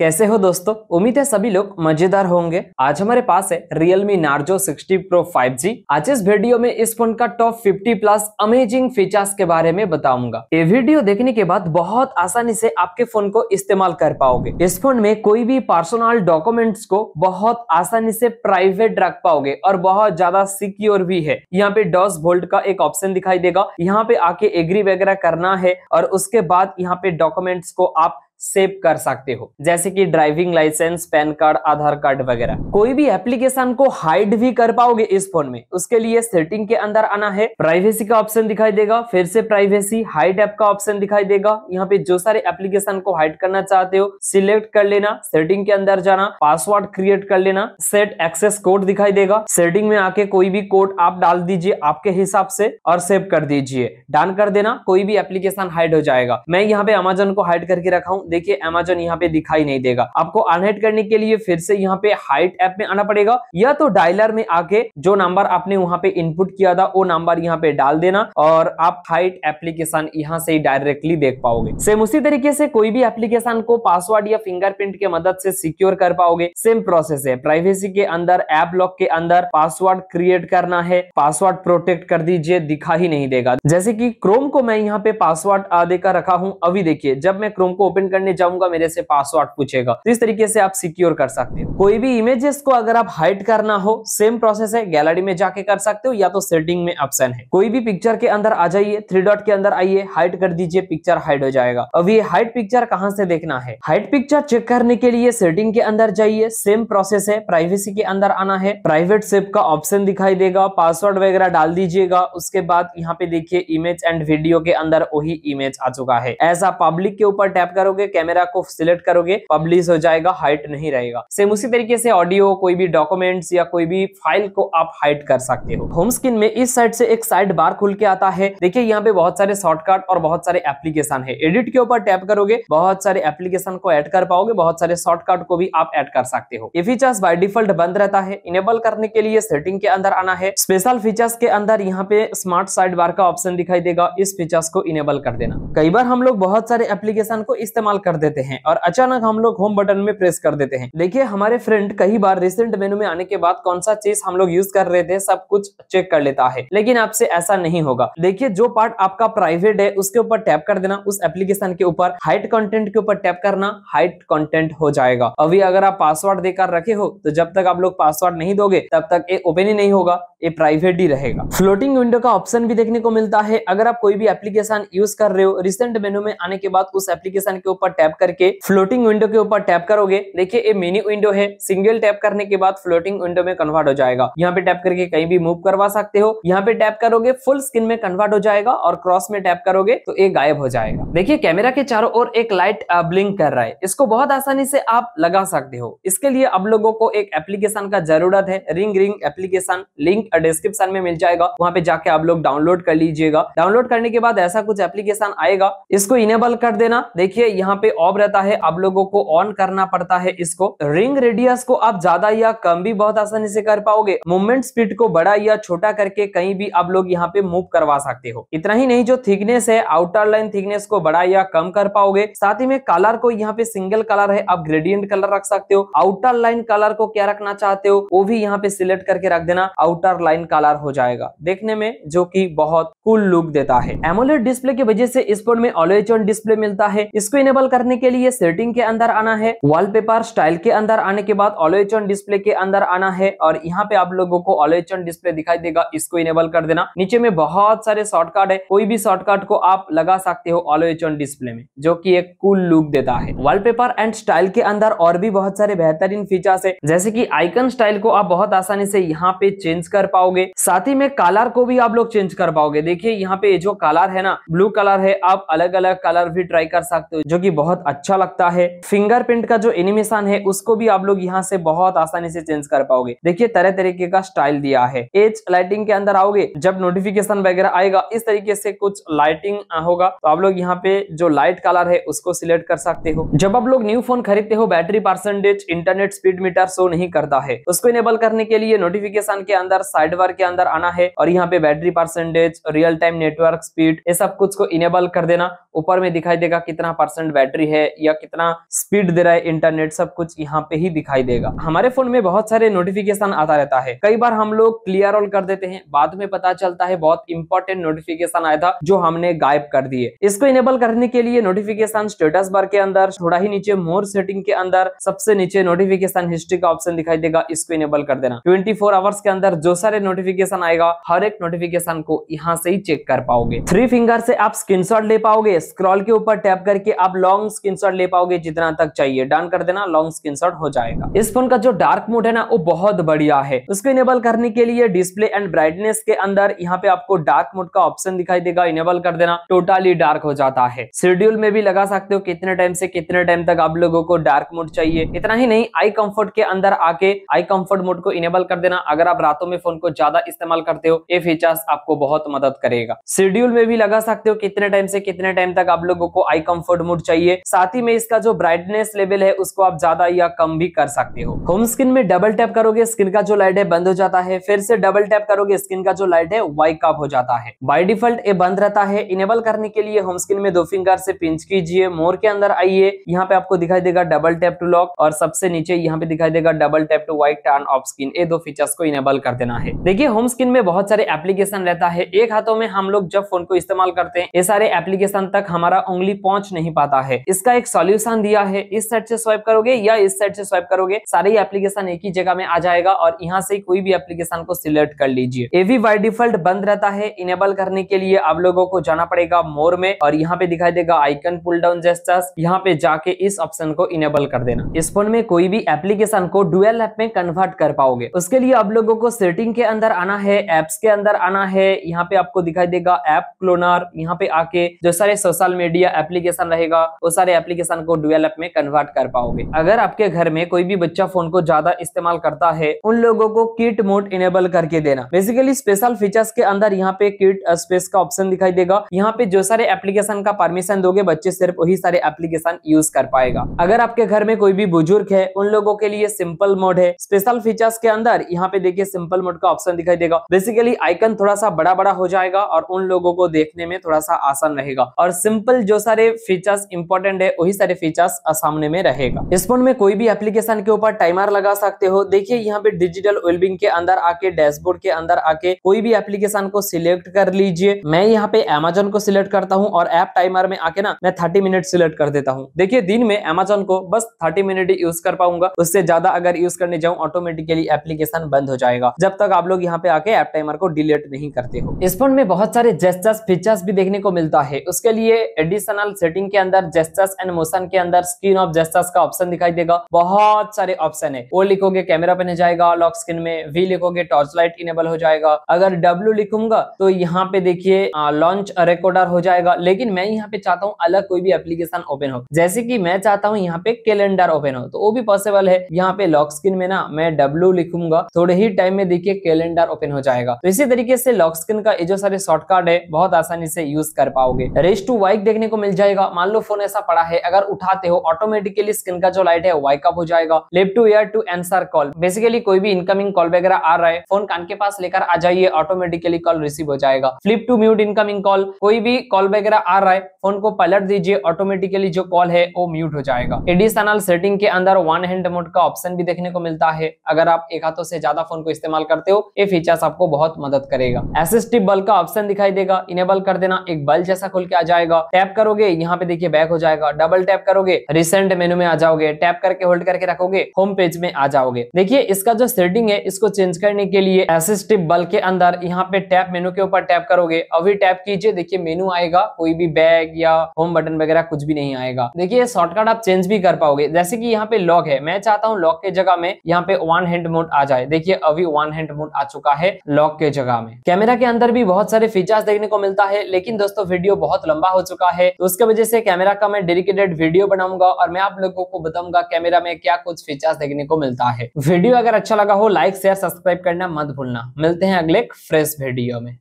कैसे हो दोस्तों, उम्मीद है सभी लोग मजेदार होंगे। आज हमारे पास है Realme Narzo 60 Pro 5G। आज इस वीडियो में इस फोन का टॉप 50 प्लस अमेजिंग फीचर्स के बारे में बताऊंगा। ये वीडियो देखने के बाद बहुत आसानी से आपके फोन को इस्तेमाल कर पाओगे। इस फोन में कोई भी पर्सनल डॉक्यूमेंट्स को बहुत आसानी से प्राइवेट रख पाओगे और बहुत ज्यादा सिक्योर भी है। यहाँ पे 10 वोल्ट का एक ऑप्शन दिखाई देगा, यहाँ पे आके एग्री वगैरह करना है और उसके बाद यहाँ पे डॉक्यूमेंट्स को आप सेव कर सकते हो, जैसे कि driving licence, PAN card, Aadhaar card वगैरह। कोई भी एप्लीकेशन को हाइड भी कर पाओगे इस फोन में। उसके लिए सेटिंग के अंदर आना है, प्राइवेसी का ऑप्शन दिखाई देगा, फिर से प्राइवेसी, हाइड ऐप का ऑप्शन दिखाई देगा। यहाँ पे जो सारे एप्लीकेशन को हाइड करना चाहते हो सिलेक्ट कर लेना, सेटिंग के अंदर जाना, पासवर्ड क्रिएट कर लेना, सेट एक्सेस कोड दिखाई देगा, सेटिंग में आके कोई भी कोड आप डाल दीजिए आपके हिसाब से और सेव कर दीजिए, डन कर देना। कोई भी एप्लीकेशन हाइड हो जाएगा। मैं यहाँ पे अमेजोन को हाइड करके रखा हूँ, देखिए अमेजोन यहाँ पे दिखाई नहीं देगा। आपको अनहाइड करने के लिए फिर से यहाँ पे हाइड ऐप में आना पड़ेगा, या तो डायलर में आके जो नंबर आपने वहाँ पे इनपुट किया था वो नंबर यहाँ पे डाल देना और आप हाइड एप्लीकेशन यहाँ से डायरेक्टली देख पाओगे। सेम उसी तरीके से कोई भी एप्लीकेशन को पासवर्ड या फिंगरप्रिंट के मदद से सिक्योर कर पाओगे। सेम प्रोसेस है, प्राइवेसी के अंदर, ऐप लॉक के अंदर पासवर्ड क्रिएट करना है, पासवर्ड प्रोटेक्ट कर दीजिए, दिखा ही नहीं देगा। जैसे की क्रोम को मैं यहाँ पे पासवर्ड देकर रखा हूँ, अभी देखिए जब मैं क्रोम को ओपन करने जाऊंगा मेरे से पासवर्ड पूछेगा। तो इस तरीके से आप सिक्योर कर सकते हो। कोई भी इमेजेस को अगर आप हाइड करना हो सेम प्रोसेस है, गैलरी में जाके कर सकते हो या तो सेटिंग में ऑप्शन है। कोई भी पिक्चर के अंदर आ जाइए, 3 डॉट के अंदर आइए, हाइड कर दीजिए, पिक्चर हाइड हो जाएगा। अब ये हाइड पिक्चर कहां से देखना है, हाइड पिक्चर चेक करने के लिए सेटिंग के अंदर जाइए, सेम प्रोसेस है, प्राइवेसी के अंदर आना है, प्राइवेट सेव का ऑप्शन दिखाई देगा, पासवर्ड वगैरह डाल दीजिएगा। उसके बाद यहाँ पे देखिए इमेज एंड वीडियो के अंदर वही इमेज आ चुका है। ऐसा पब्लिक के ऊपर टैप करोगे, कैमरा को सिलेक्ट करोगे, पब्लिश हो जाएगा, हाइड नहीं रहेगा। सेम उसी तरीके से ऑडियो, कोई भी डॉक्यूमेंट्स या कोई भी फाइल को आप हाइड कर सकते हो। होम स्क्रीन में इस साइड से एक साइड बार खुल के आता है, देखिए यहाँ पे बहुत सारे शॉर्टकट और बहुत सारे एप्लीकेशन है। एडिट के ऊपर टैप करोगे, बहुत सारे एप्लीकेशन को ऐड कर पाओगे, बहुत सारे शॉर्टकट को भी आप ऐड कर सकते हो। ये फीचर्स बाय डिफॉल्ट बंद रहता है, इनेबल करने के लिए सेटिंग के अंदर आना है, स्पेशल फीचर्स के अंदर यहाँ पे स्मार्ट साइड बार का ऑप्शन दिखाई देगा, इस फीचर्स को इनेबल कर देना। कई बार हम लोग बहुत सारे एप्लीकेशन को इस्तेमाल कर देते हैं और अचानक हम लोग होम बटन में प्रेस कर देते हैं। देखिए हमारे फ्रेंड कई बार रिसेंट मेनू में आने के बाद कौन सा चीज हम लोग यूज कर रहे थे सब कुछ चेक कर लेता है, लेकिन आपसे ऐसा नहीं होगा। देखिए जो पार्ट आपका प्राइवेट है उसके ऊपर टैप कर देना, उस एप्लीकेशन के ऊपर हाइड कंटेंट के ऊपर टैप करना, हाइड कंटेंट हो जाएगा। अभी अगर आप पासवर्ड देकर रखे हो तो जब तक आप लोग पासवर्ड नहीं दोगे तब तक ये ओपन ही नहीं होगा, ये प्राइवेट ही रहेगा। फ्लोटिंग विंडो का ऑप्शन भी देखने को मिलता है। अगर आप कोई भी एप्लीकेशन यूज कर रहे हो रिसेंट मेनू में आने के बाद उस एप्लीकेशन के ऊपर टैप करके फ्लोटिंग विंडो के ऊपर टैप करोगे, देखिए ये मिनी विंडो है, सिंगल टैप करने के बाद फ्लोटिंग विंडो में कन्वर्ट हो जाएगा। यहाँ पे टैप करके कहीं भी मूव करवा सकते हो, यहाँ पे टैप करोगे फुल स्क्रीन में कन्वर्ट हो जाएगा और क्रॉस में टैप करोगे तो ये गायब हो जाएगा। देखिए कैमरा के चारों ओर एक लाइट ब्लिंक कर रहा है, इसको बहुत आसानी से आप लगा सकते हो। इसके लिए आप लोगों को एक एप्लीकेशन का जरूरत है, ring ring application, link description में मिल जाएगा, वहाँ पे जाके आप लोग डाउनलोड कर लीजिएगा। डाउनलोड करने के बाद ऐसा कुछ एप्लीकेशन आएगा, इसको इनेबल कर देना। देखिए यहाँ पे ऑफ रहता है, आप लोगों को ऑन करना पड़ता है इसको। रिंग रेडियस को आप ज्यादा या कम भी बहुत आसानी से कर पाओगे, मूवमेंट स्पीड को बड़ा या छोटा करके कहीं भी आप लोग यहाँ पे मूव करवा सकते हो। इतना ही नहीं, जो थिकनेस है आउटर लाइन थिकनेस को बड़ा या कम कर पाओगे। साथ ही में कलर को, यहाँ पे सिंगल कलर है, आप ग्रेडियंट कलर रख सकते हो। आउटर लाइन कलर को क्या रखना चाहते हो वो भी यहाँ पे सिलेक्ट करके रख देना, आउटर लाइन कलर हो जाएगा, देखने में जो की बहुत कूल लुक देता है। एमोलेड डिस्प्ले की वजह से इस फोन में ऑलवेज ऑन डिस्प्ले मिलता है। इसको इनेबल करने के लिए सेटिंग के अंदर आना है, वॉलपेपर स्टाइल के अंदर आने के बाद ऑलवेज ऑन डिस्प्ले के अंदर आना है और यहाँ पे आप लोगों को ऑलवेज ऑन डिस्प्ले दिखाई देगा, इसको इनेबल कर देना। नीचे में बहुत सारे शॉर्टकट है, कोई भी शॉर्टकट को आप लगा सकते हो ऑलवेज ऑन डिस्प्ले में, जो कि एक कूल लुक देता है। वॉलपेपर एंड स्टाइल के अंदर और भी बहुत सारे बेहतरीन फीचर्स है, जैसे की आइकन स्टाइल को आप बहुत आसानी से यहाँ पे चेंज कर पाओगे। साथ ही में कलर को भी आप लोग चेंज कर पाओगे। देखिये यहाँ पे जो कलर है ना, ब्लू कलर है, आप अलग अलग कलर भी ट्राई कर सकते हो, जो कि बहुत अच्छा लगता है। फिंगरप्रिंट का जो एनिमेशन है उसको भी आप लोग यहाँ से बहुत आसानी से चेंज कर पाओगे। देखिए तरह तरीके का स्टाइल दिया है। एज लाइटिंग के अंदर आओगे, जब नोटिफिकेशन वगैरह आएगा इस तरीके से कुछ लाइटिंग होगा, तो आप लोग यहाँ पे जो लाइट कलर है उसको सिलेक्ट कर सकते हो। जब आप लोग न्यू फोन खरीदते हो battery percentage, internet speed meter show नहीं करता है, उसको इनेबल करने के लिए नोटिफिकेशन के अंदर साइड बार के अंदर आना है और यहाँ पे battery percentage, real time network speed, ये सब कुछ को इनेबल कर देना। ऊपर में दिखाई देगा कितना परसेंट बैटरी है या कितना स्पीड दे रहा है इंटरनेट, सब कुछ यहाँ पे ही दिखाई देगा। हमारे फोन में बहुत सारे नोटिफिकेशन आता रहता है, कई बार हम लोग क्लियर ऑल कर देते हैं, बाद में पता चलता है बहुत इंपॉर्टेंट नोटिफिकेशन आया था जो हमने गायब कर दिए। इसको इनेबल करने के लिए नोटिफिकेशन स्टेटस बार के अंदर थोड़ा ही नीचे मोर सेटिंग के अंदर सबसे नीचे नोटिफिकेशन हिस्ट्री का ऑप्शन दिखाई देगा, इसको इनेबल कर देना। 24 आवर्स के अंदर जो सारे नोटिफिकेशन आएगा हर एक नोटिफिकेशन को यहाँ से ही चेक कर पाओगे। 3 फिंगर से आप स्क्रीनशॉट ले पाओगे, स्क्रॉल के ऊपर टैप करके आप लॉन्ग स्क्रीनशॉट ले पाओगे जितना तक चाहिए, डन कर देना, लॉन्ग स्क्रीनशॉट हो जाएगा। इस फोन का जो डार्क मोड है ना वो बहुत बढ़िया है। उसको इनेबल करने के लिए डिस्प्ले एंड ब्राइटनेस के अंदर यहाँ पे आपको डार्क मोड का ऑप्शन दिखाई देगा, इनेबल कर देना, टोटली डार्क हो जाता है। शेड्यूल में भी लगा सकते हो कितने टाइम से कितने टाइम तक आप लोगों को डार्क मोड चाहिए। इतना ही नहीं, आई कंफर्ट के अंदर आके आई कंफर्ट मोड को इनेबल कर देना। अगर आप रातों में फोन को ज्यादा इस्तेमाल करते हो ये फीचर्स आपको बहुत मदद करेगा। शेड्यूल में भी लगा सकते हो कितने टाइम से कितने टाइम तक आप लोगों को आई कंफर्ट मोड चाहिए। साथ ही में इसका जो ब्राइटनेस लेवल है उसको आप ज्यादा या कम भी कर सकते हो। होम स्क्रीन में डबल टैप करोगे स्क्रीन का जो लाइट है बंद हो जाता है, फिर से डबल टैप करोगे स्क्रीन का जो लाइट है वाइक अप हो जाता है। बाय डिफॉल्ट ये बंद रहता है। इनेबल करने के लिए होम स्क्रीन में 2 फिंगर से पिंच कीजिए, मोर के अंदर आइए, यहाँ पे आपको दिखाई देगा डबल टैप टू लॉक और सबसे नीचे यहाँ पे दिखाई देगा double tap to wake turn off screen. ये 2 फीचर्स को इनेबल कर देना है। देखिए होम स्क्रीन में बहुत सारे एप्लीकेशन रहता है, एक हाथों में हम लोग जब फोन को इस्तेमाल करते हैं ये सारे एप्लीकेशन तक हमारा उंगली पहुंच नहीं पाता है। इसका एक सॉल्यूशन दिया है, इस साइड से स्वाइप करोगे या इस साइड से स्वाइप करोगे सारे एप्लीकेशन एक ही जगह में आ जाएगा और यहाँ से कोई भी एप्लीकेशन को सिलेक्ट कर लीजिए। ये भी बाय डिफॉल्ट बंद रहता है। इनेबल करने के लिए आप लोगों को जाना पड़ेगा मोर में और यहाँ पे दिखाई देगा आइकन पुल डाउन जेस्टर्स, यहाँ पे जाके इस ऑप्शन को इनेबल कर देना। इस फोन में कोई भी एप्लीकेशन को डुअल ऐप में कन्वर्ट कर पाओगे। उसके लिए आप लोगों को सेटिंग के अंदर आना है, एप्स के अंदर आना है, यहाँ पे आपको दिखाई देगा ऐप क्लोनर, यहाँ पे आके जो सारे सोशल मीडिया एप्लीकेशन रहेगा वो सारे एप्लीकेशन को डुअल ऐप में कन्वर्ट कर पाओगे। अगर आपके घर में कोई भी बच्चा फोन को ज्यादा इस्तेमाल करता है उन लोगों को किट मोड इनेबल करके देना। बेसिकली स्पेशल फीचर्स के अंदर यहाँ पे किट स्पेस का ऑप्शन दिखाई देगा, यहाँ पे जो सारे एप्लीकेशन का परमिशन दोगे बच्चे सिर्फ वही सारे एप्लीकेशन यूज कर पाएगा। अगर आपके घर में कोई भी बुजुर्ग है उन लोगों के लिए सिंपल मोड है। स्पेशल फीचर्स के अंदर यहाँ पे देखिए सिंपल मोड का ऑप्शन दिखाई देगा। बेसिकली आइकन थोड़ा सा बड़ा बड़ा हो जाएगा और उन लोगों को देखने में थोड़ा सा आसान रहेगा और सिंपल जो सारे फीचर्स इंपॉर्टेंट है वही सारे फीचर्स सामने में रहेगा। इस फोन में कोई भी एप्लीकेशन के ऊपर टाइमर लगा सकते हो। देखिए यहाँ पे डिजिटल वेलबिंग के अंदर आके डैशबोर्ड के अंदर आके कोई भी एप्लीकेशन को सिलेक्ट कर लीजिए। मैं यहाँ पे Amazon को सिलेक्ट करता हूँ और ऐप टाइमर में आके ना मैं 30 मिनट सिलेक्ट कर देता हूँ। देखिए दिन में Amazon को बस 30 मिनट यूज कर पाऊंगा, उससे ज्यादा अगर यूज करने जाऊँ ऑटोमेटिकली एप्लीकेशन बंद हो जाएगा जब तक आप लोग यहाँ पे आके ऐप टाइमर को डिलीट नहीं करते हो। इस फोन में बहुत सारे जेस्टर्स फीचर्स भी देखने को मिलता है। उसके लिए एडिशनल सेटिंग के अंदर जेस्टर्स एंड मोशन के अंदर स्क्रीन ऑफ जेस्टर्स का ऑप्शन दिखाई देगा। बहुत सारे ऑप्शन है, वो लिखोगे कैमरा बने जाएगा, लॉक स्क्रीन में वी लिखोगे टॉर्च लाइट इनेबल हो जाएगा, अगर W लिखूंगा तो यहाँ पे देखिए लॉन्च रिकॉर्डर हो जाएगा। लेकिन मैं यहाँ पे चाहता हूँ अलग कोई भी एप्लीकेशन ओपन हो, जैसे कि मैं चाहता हूँ यहाँ पे कैलेंडर ओपन हो तो वो भी पॉसिबल है। यहाँ पे लॉक स्क्रीन में ना मैं W लिखूंगा, थोड़े ही टाइम में देखिए कैलेंडर ओपन हो जाएगा। तो इसी तरीके से लॉक स्क्रीन का ये जो सारे शॉर्टकट है बहुत आसानी से यूज कर पाओगे। रेस्ट टू वाइक देखने को मिल जाएगा। मान लो फोन ऐसा पड़ा है, अगर उठाते हो ऑटोमेटिकली स्क्रीन का जो लाइट है वाइक अप हो जाएगा। Lift to ear to answer call, basically कोई भी इनकमिंग कॉल वगैरह आ रहा है फोन कान के पास लेकर आ जाइए, ऑटोमेटिकली कॉल रिसीव हो जाएगा। Flip to mute incoming call, कोई भी कॉल वगैरह आ रहा है फोन को पलट दीजिए, ऑटोमेटिकली जो कॉल है वो म्यूट हो जाएगा। एडिशनल सेटिंग के अंदर वन हैंड मोड का ऑप्शन भी देखने को मिलता है। अगर आप एक हाथों से ज्यादा फोन को इस्तेमाल करते हो ये फीचर्स आपको बहुत मदद करेगा। असिस्टिव बल्ब का ऑप्शन दिखाई देगा, इनेबल कर देना, एक बल्ब जैसा खुल के आ जाएगा। टैप करोगे यहाँ पे देखिए बैक हो जाएगा, डबल टैप करोगे रिसेंट मेनू में आ जाओगे, टैप करके होल्ड करके रखोगे होम पेज में आ जाओगे। देखिए इसका जो सेटिंग है इसको चेंज करने के लिए असिस्टिव बल्ब के अंदर यहाँ पे टैप मेनू के ऊपर टैप करोगे, अभी टैप कीजिए, देखिए मेनू आएगा, कोई भी बैग या होम बटन वगैरह कुछ भी नहीं आएगा। देखिए शॉर्टकट आप चेंज भी कर पाओगे, जैसे कि यहाँ पे लॉक है, मैं चाहता हूँ लॉक के जगह में यहाँ पे वन हैंड मोड आ जाए। देखिए अभी वन हैंड मोड आ चुका है लॉक के जगह में। कैमरा के अंदर भी बहुत सारे फीचर्स देखने को मिलता है, लेकिन दोस्तों वीडियो बहुत लंबा हो चुका है तो उसके वजह से कैमरा का मैं डेडिकेटेड वीडियो बनाऊंगा और मैं आप लोगों को बताऊंगा कैमरा में क्या कुछ फीचर्स देखने को मिलता है। वीडियो अगर अच्छा लगा हो लाइक शेयर सब्सक्राइब करना मत भूलना। मिलते हैं अगले एक फ्रेश वीडियो में।